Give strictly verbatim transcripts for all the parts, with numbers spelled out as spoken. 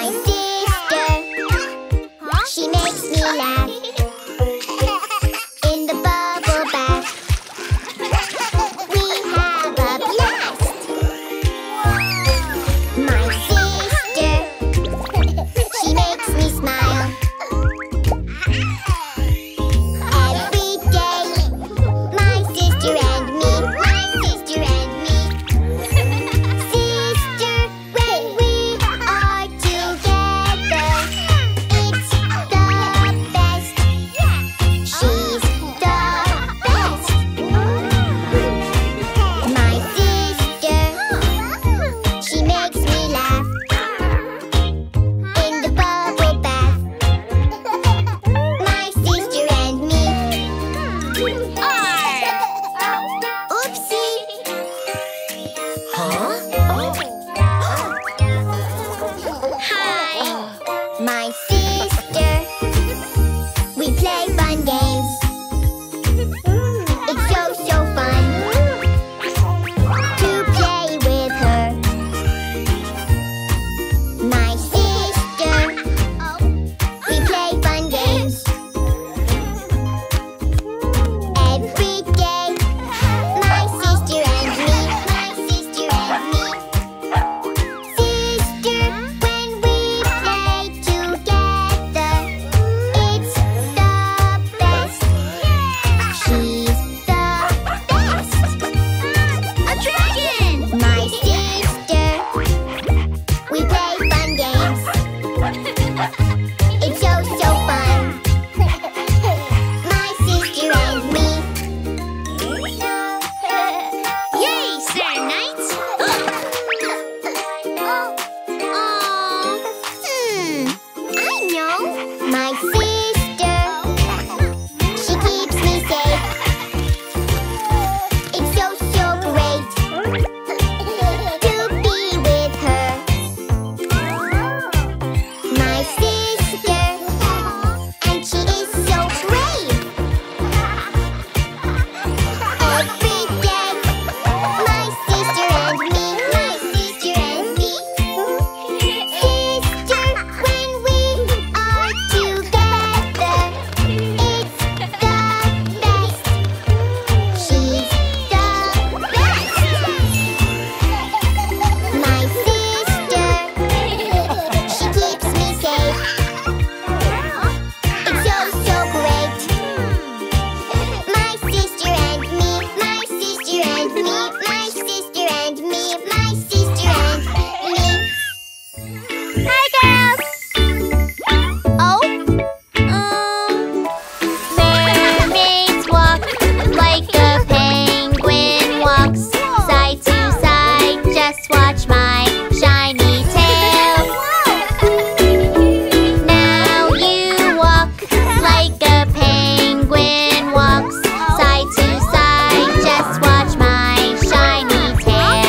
my sister. She makes me laugh. In the bubble bath, we have a blast. My sister, she makes me smile. Every day, my sister and me, my sister and me. Sister, when we are together, it's the best. She's the best. My sister, she makes me laugh. In the bubble bath, my sister and me are. Oopsie. Huh? Hi. My sister. We play fun games. It's so, so fun to play with her. My sister. We play fun games. Every day, my sister and me, my sister and me. Sister, when we play together, it's the best. She's the best. A dragon! My sister. We play fun games. It's so, so fun. My sister and me. Yay, Saturday night! Aw. Hmm, I know. My sister. She keeps me safe. It's so, so great to be with her. My sister. And she is so brave. Every day, my sister and me, my sister and me. Sister, when we are together, it's the best. She's the best. My sister, she keeps me safe. It's so, so great. My sister and me, my sister and me, my sister and me, my sister and me. Hi, girls! Oh? Um. Mermaids walk like a penguin walks, side to side. Just watch my shiny tail. Now you walk like a penguin walks, side to side. Just watch my shiny tail.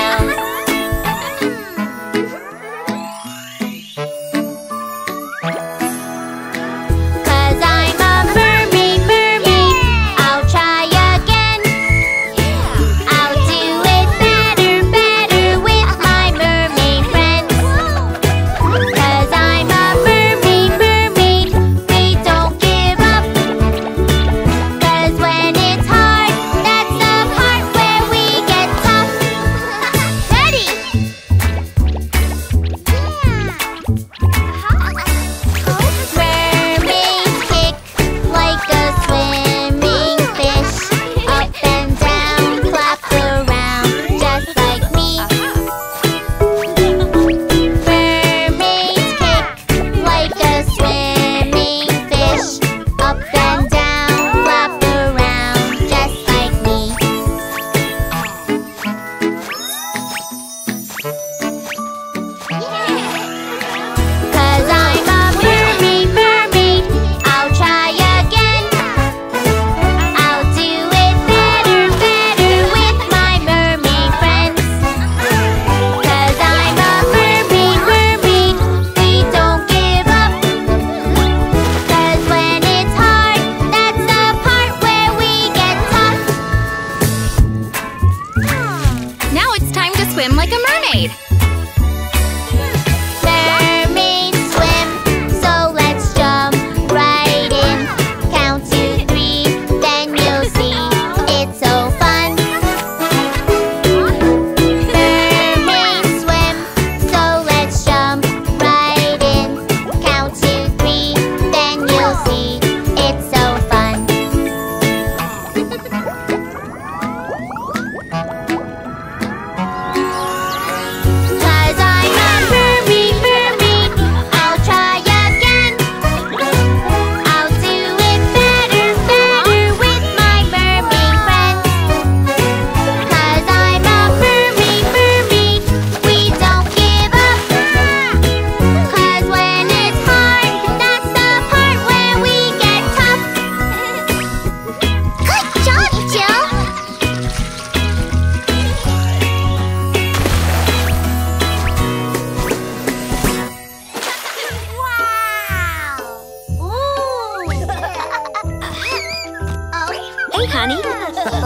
honey.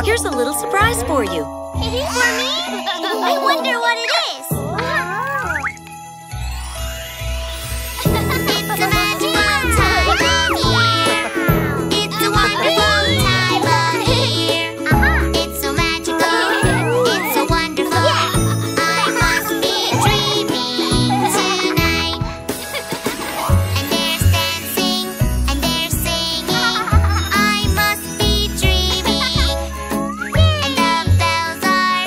Here's a little surprise for you. For me? I wonder what it is. It's a magical time of year. It's a wonderful time of year. It's so magical. It's so wonderful. I must be dreaming tonight. And they're dancing and they're singing. I must be dreaming. And the bells are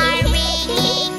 are ringing.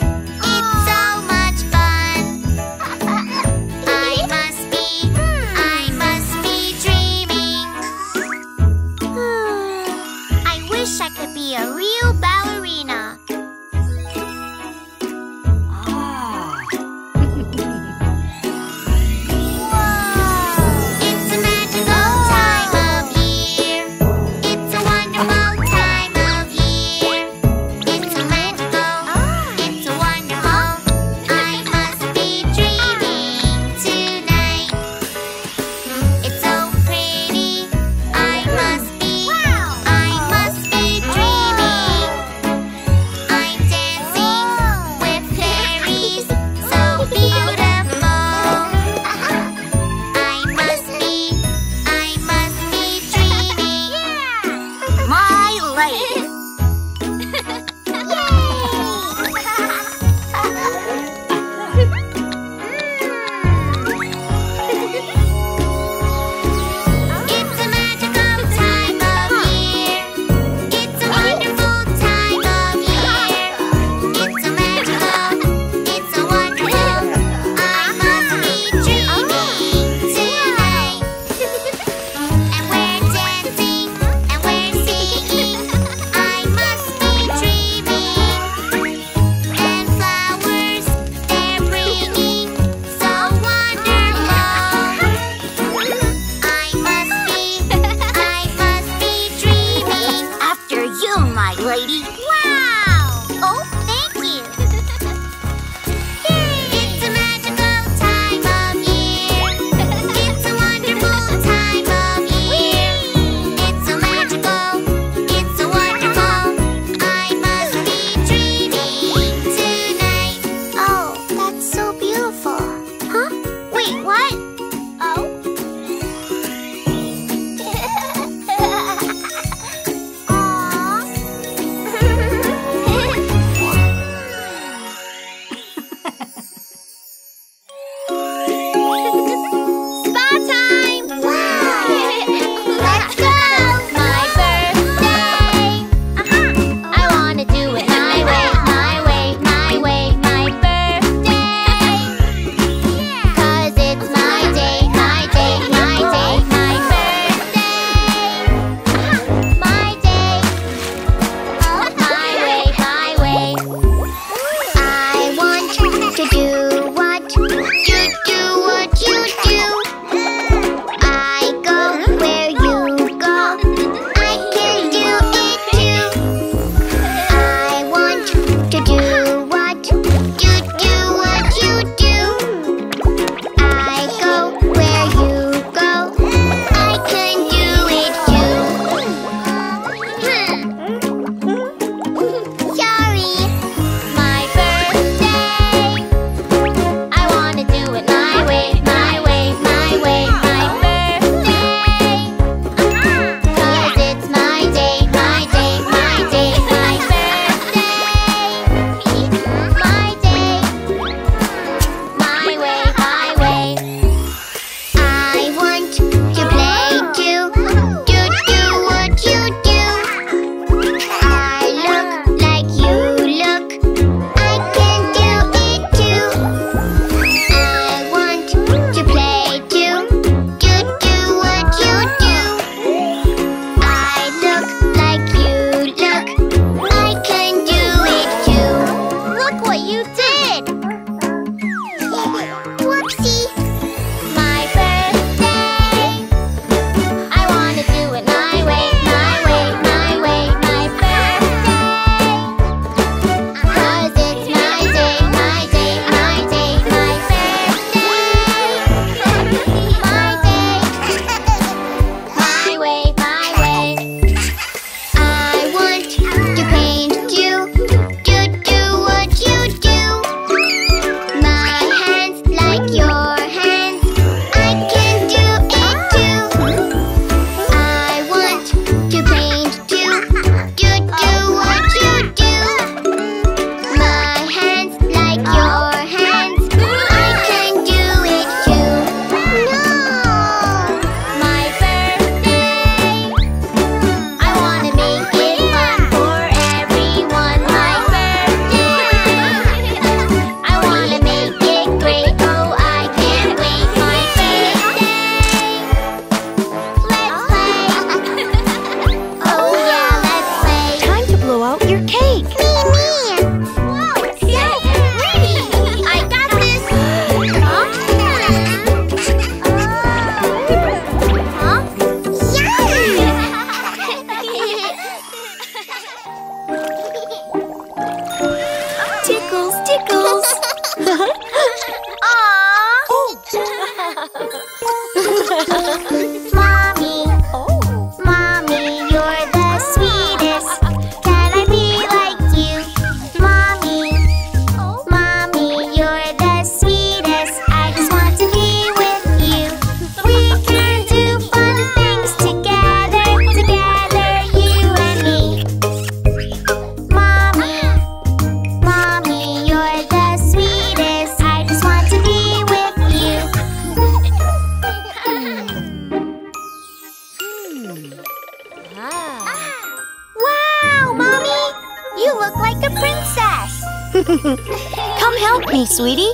Come help me, sweetie.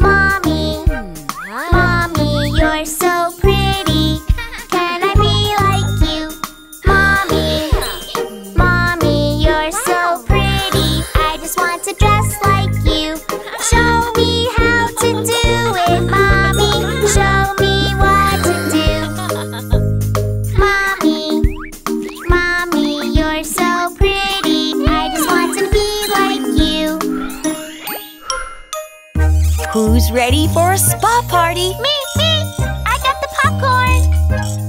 Mommy, Mommy, you're so pretty. Can I be like you? Mommy, Mommy, you're so pretty. I just want to dress like you. Show me how to do it, Mommy. Show me what to do. Mommy, Mommy, you're so pretty. Who's ready for a spa party? Me, me! I got the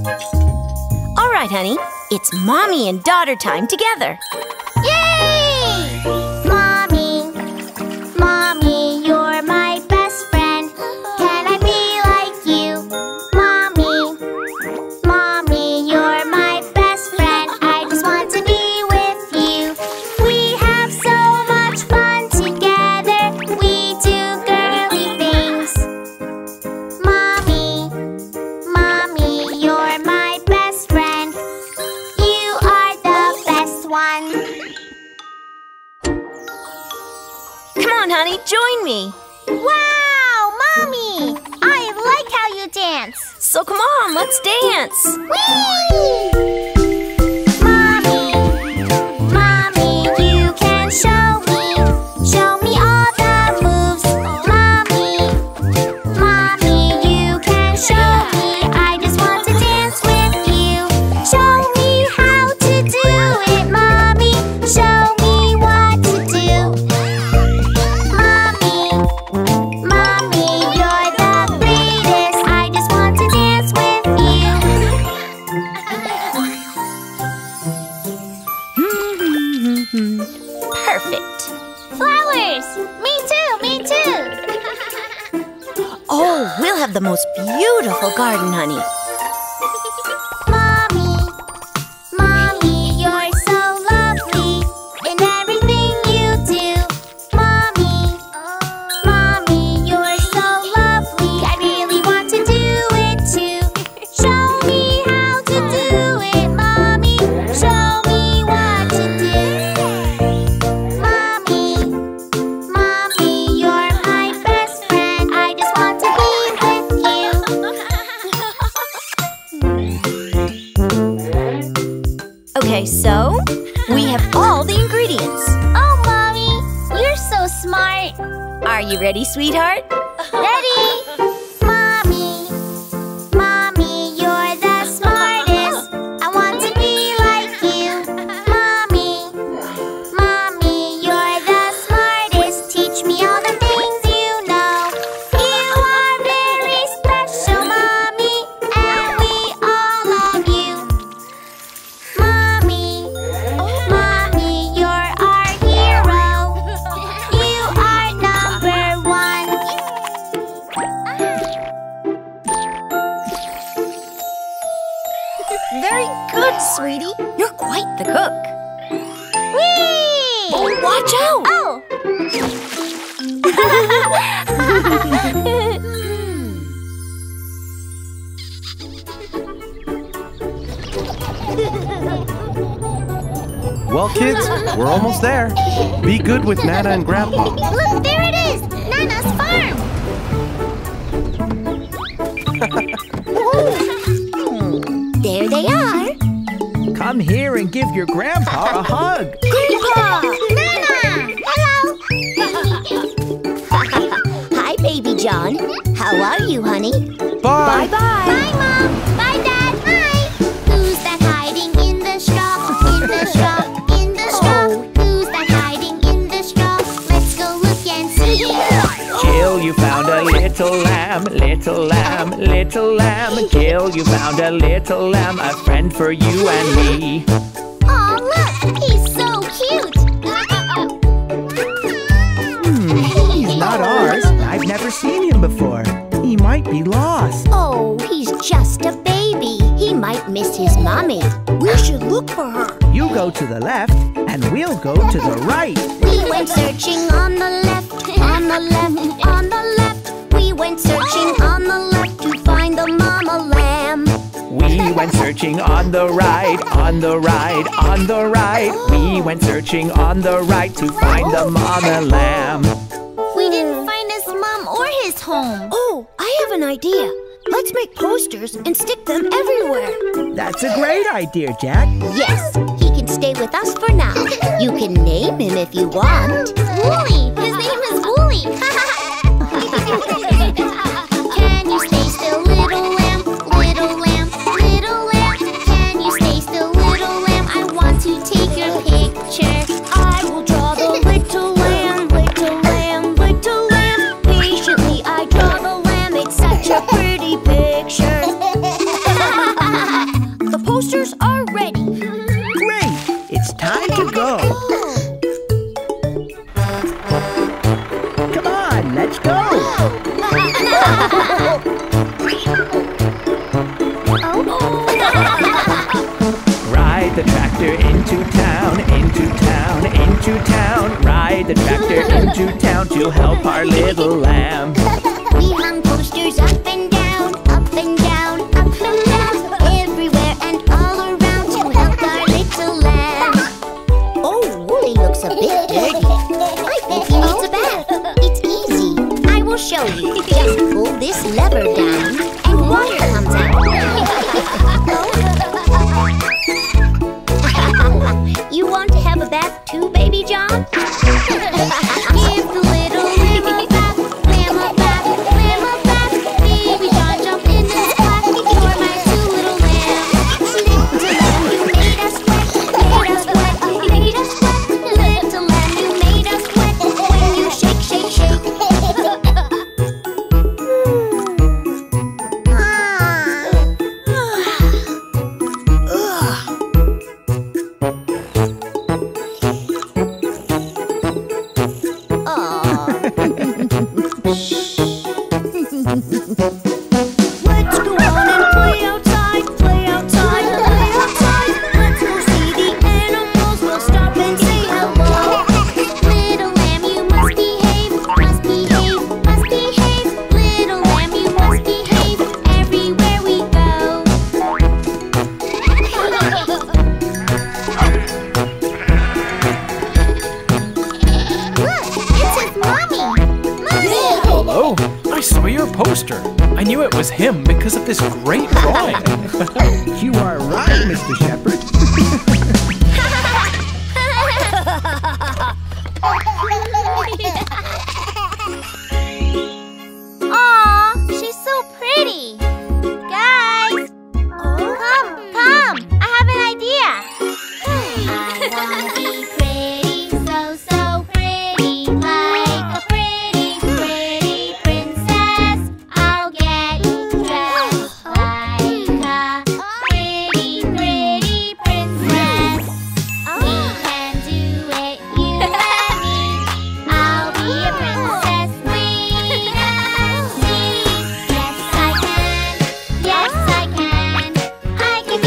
popcorn! Alright, honey. It's mommy and daughter time together. Yay! Mommy, Mommy, you're my best friend. Can I be like you? Mommy, Mommy, you're my best friend. I just want to be with you. We have so much fun together. We do good. Honey, join me. Wow, Mommy! I like how you dance. So come on, let's dance. Whee! Mommy, Mommy, you can show me. Show me all the moves. Mommy, Mommy, you can show me. I just want to dance with you. Show me how to do it, Mommy. Show me. The most beautiful garden, honey. Mommy, Mommy, you're so lovely in everything you do. Mommy, Mommy, you're so lovely. I really want to do it too. Show me how to do it, Mommy. Show me what to do. Mommy, Mommy, you're my best friend. I just want to be. Okay, so we have all the ingredients. Oh, Mommy, you're so smart. Are you ready, sweetheart? Ready! Mommy, Mommy, you're the smartest. I want to be like you. Mommy, Mommy, you're the smartest. Teach me all the things you know. You are very special, Mommy, and we all love you. Mommy, sweetie, you're quite the cook. Whee! Oh, watch out! Oh! Well, kids, we're almost there. Be good with Nana and Grandpa. Look, there it is! Nana's farm! There they are. Come here and give your grandpa a hug. Grandpa! Nana! Hello! Hi, Baby John. How are you, honey? Bye. Bye-bye. Bye, Mom. Bye, Dad. Bye. Who's that hiding in the straw? In the straw? In the straw? Oh. Who's that hiding in the straw? Let's go look and see. Jill, you found a little lamb. lamb, little lamb, little lamb. Gil, you found a little lamb, a friend for you and me. Aw, look! He's so cute! Hmm, he's not ours. I've never seen him before. He might be lost. Oh, he's just a baby. He might miss his mommy. We should look for her. You go to the left, and we'll go to the right. We went searching on the left, on the left, on the left. We went searching on the left to find the mama lamb. We went searching on the right, on the right, on the right. We went searching on the right to find the mama lamb. We didn't find his mom or his home. Oh, I have an idea. Let's make posters and stick them everywhere. That's a great idea, Jack. Yes, he can stay with us for now. You can name him if you want. Wooly! His name is Wooly! Can you stay still, little lamb? Little lamb, little lamb. Can you stay still, little lamb? I want to take your picture. I will draw the little lamb, little lamb, little lamb. Patiently I draw the lamb. It's such a pretty picture. The posters are ready. Great! It's time to go. Come on, let's go. Ride the tractor into town, into town, into town. Ride the tractor into town to help our little lamb. We hung posters up and down, up and down, up and down, everywhere and all around to help our little lamb. Oh, Wooly looks a bit dirty. I think he needs a bath. It's easy. I will show you. Just pull this lever down, and water comes out. You want to have a bath too, Baby John? Give the little lamb a bath, lamb a bath, lamb a bath. Baby John jumped in the bath. You're my two little lambs. Little lamb, you made us wet, made us wet, made us wet. Little lamb, you made us wet when you shake, shake, shake. Yes, I can. Yes, I can. I can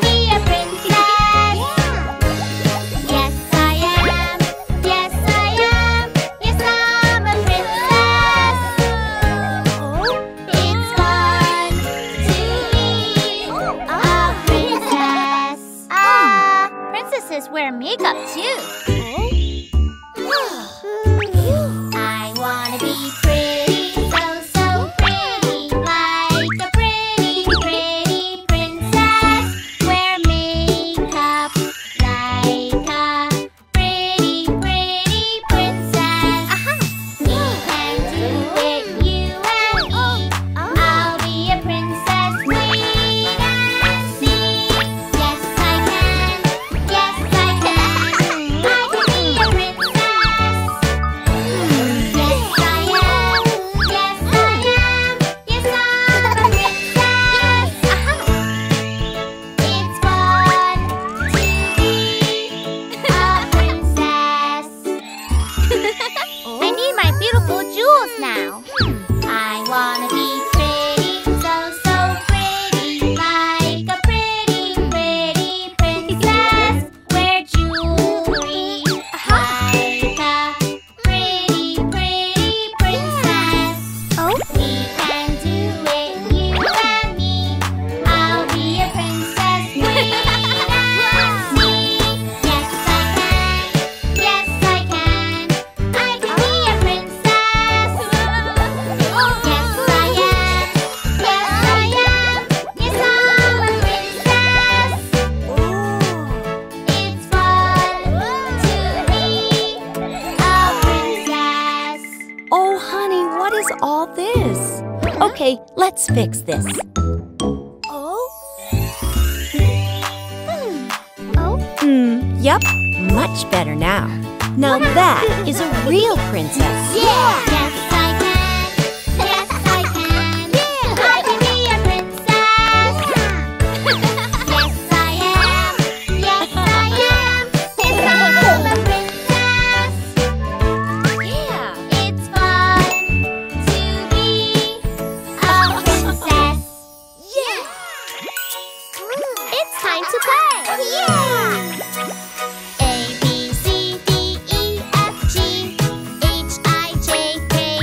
be a princess. makeup too. Fix this. Oh? Hmm. Oh? Hmm. Yep. Much better now. Now that is a real princess. Yeah! Yes. A, B, C, D, E, F, G, H, I, J, K,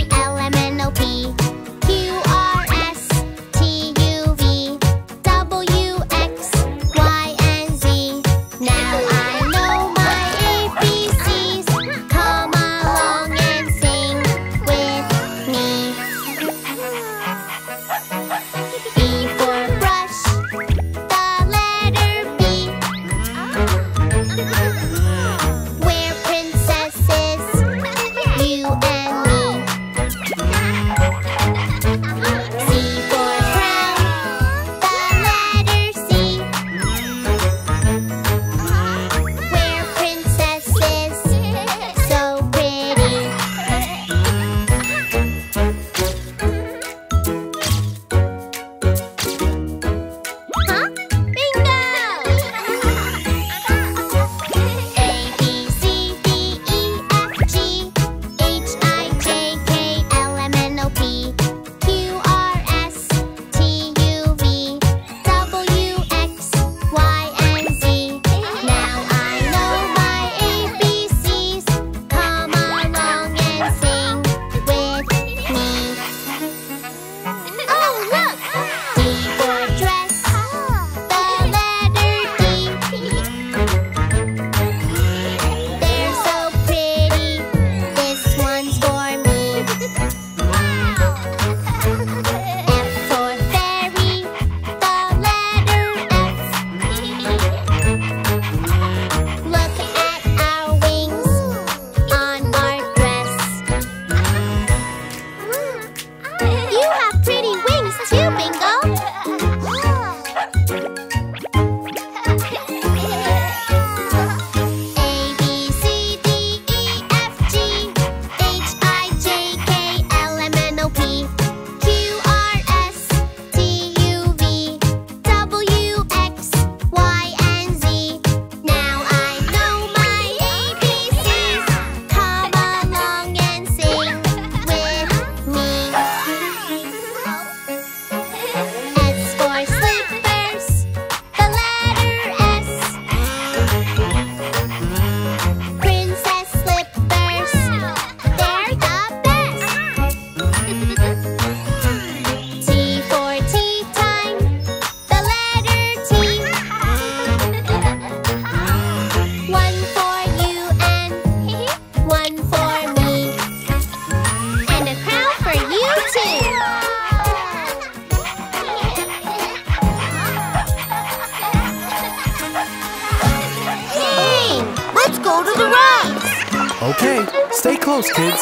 Stay close, kids.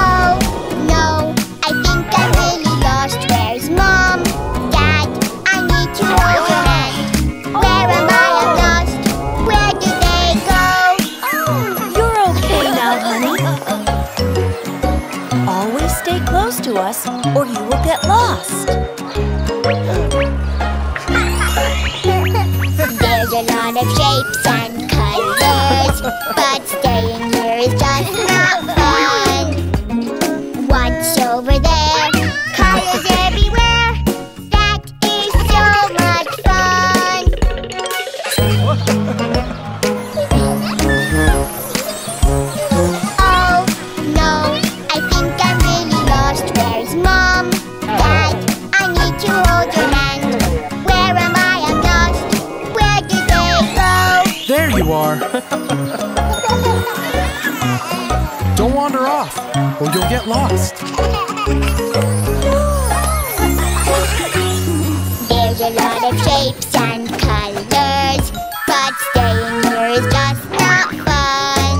Oh, no. I think I'm really lost. Where's Mom? Dad, I need to understand. Where am I? I'm lost. Where do they go? Oh, you're okay now, honey. Always stay close to us or you will get lost. There's a lot of shapes and colors, but staying here is just not fun. What's over there? Colors everywhere. That is so much fun. Oh, no. I think I'm really lost. Where's Mom? Dad, I need to hold your hand. Where am I? I'm lost. Where did they go? There you are. Don't wander off, or you'll get lost. There's a lot of shapes and colors, but staying here is just not fun.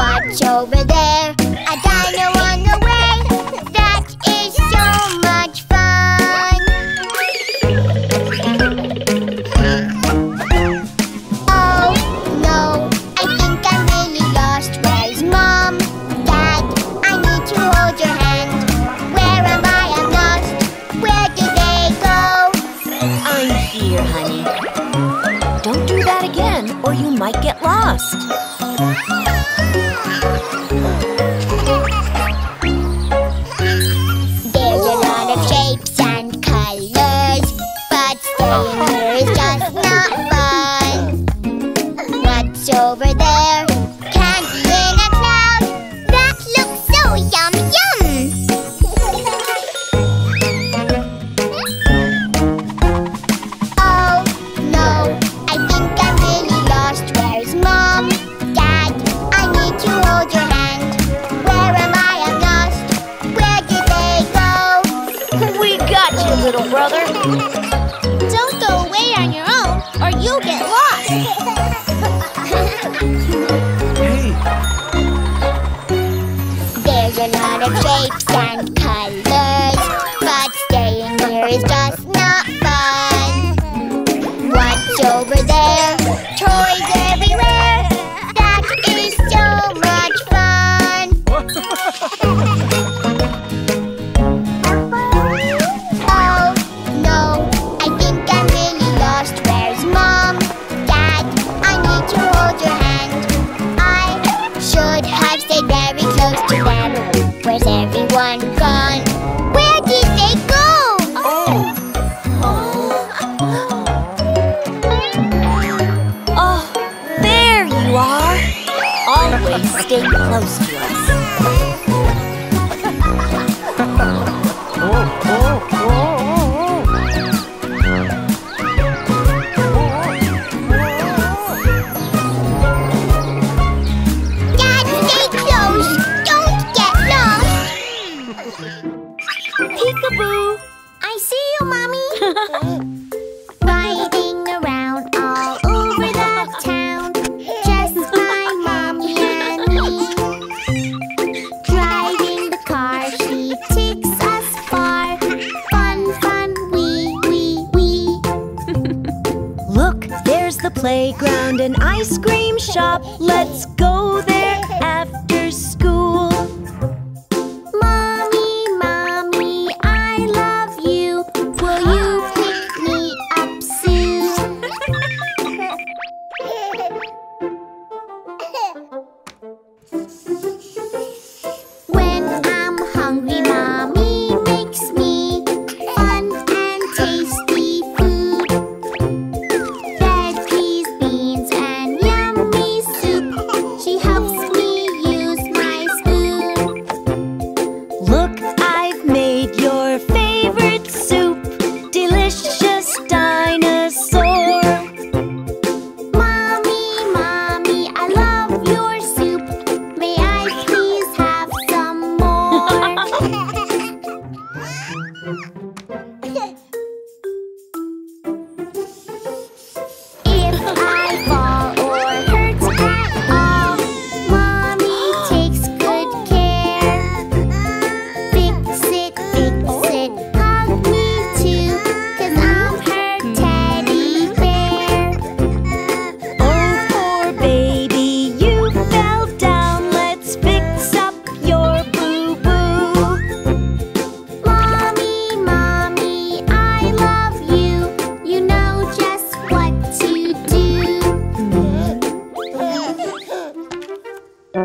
Watch over there, a dino on the way. That is so much fun. Oh, no, I think I'm really lost. Where's Mom? Dad, I need to hold your hand. Where am I? I'm lost. Where do they go? I'm here, honey. Don't do that again, or you might get lost. There's a lot of shapes and colors, but staying here is just not fun. What's over there? Candy in a cloud. That looks so yum yum. Oh no, I think I'm really lost. Where's Mom? Dad, I need to hold your hand. Where am I? I'm lost. Where did they go? We got you, little brother. Don't go away on your own, or you'll get lost. There's a lot of shapes and colors, but staying here is just not fun. What's over there? Toys everywhere. That is so much fun. Oh no, I think I'm really lost. Where's Mom? Dad, I need to hold your hand. I should have stayed very close to them. Where's everyone gone? Where did they go? Oh, there you are. Always stay close to us. Dad, stay close. Don't get lost. Peekaboo. I see you, Mommy. Riding around all over the town, just my mommy and me. Driving the car, she takes us far. Fun, fun, wee, wee, wee. Look, there's the playground and ice cream shop. Let's go there after school. Mommy, mommy, I love you. Will you pick me up soon? When I'm hungry, mommy makes me fun and tasty food. Veggies, beans, and yummy soup. Yeah.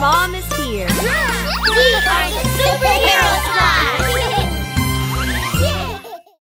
Mom is here. We are the superheroes.